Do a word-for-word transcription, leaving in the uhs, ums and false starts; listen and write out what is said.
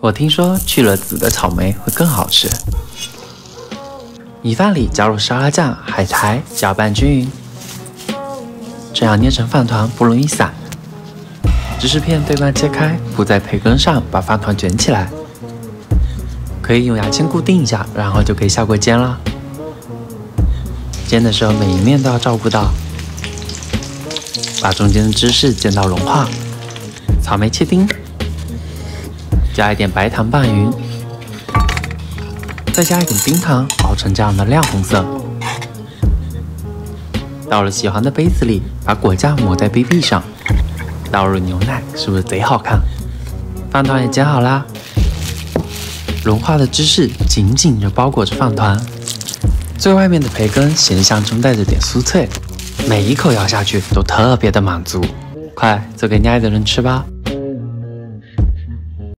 我听说去了籽的草莓会更好吃。米饭里加入沙拉酱、海苔，搅拌均匀，这样捏成饭团不容易散。芝士片对半切开，铺在培根上，把饭团卷起来，可以用牙签固定一下，然后就可以下锅煎了。煎的时候每一面都要照顾到，把中间的芝士煎到融化。草莓切丁，加一点白糖拌匀，再加一点冰糖，熬成这样的亮红色。到了喜欢的杯子里，把果酱抹在杯壁上，倒入牛奶，是不是贼好看？饭团也煎好啦，融化的芝士紧紧地包裹着饭团，最外面的培根咸香中带着点酥脆，每一口咬下去都特别的满足。快做给你爱的人吃吧。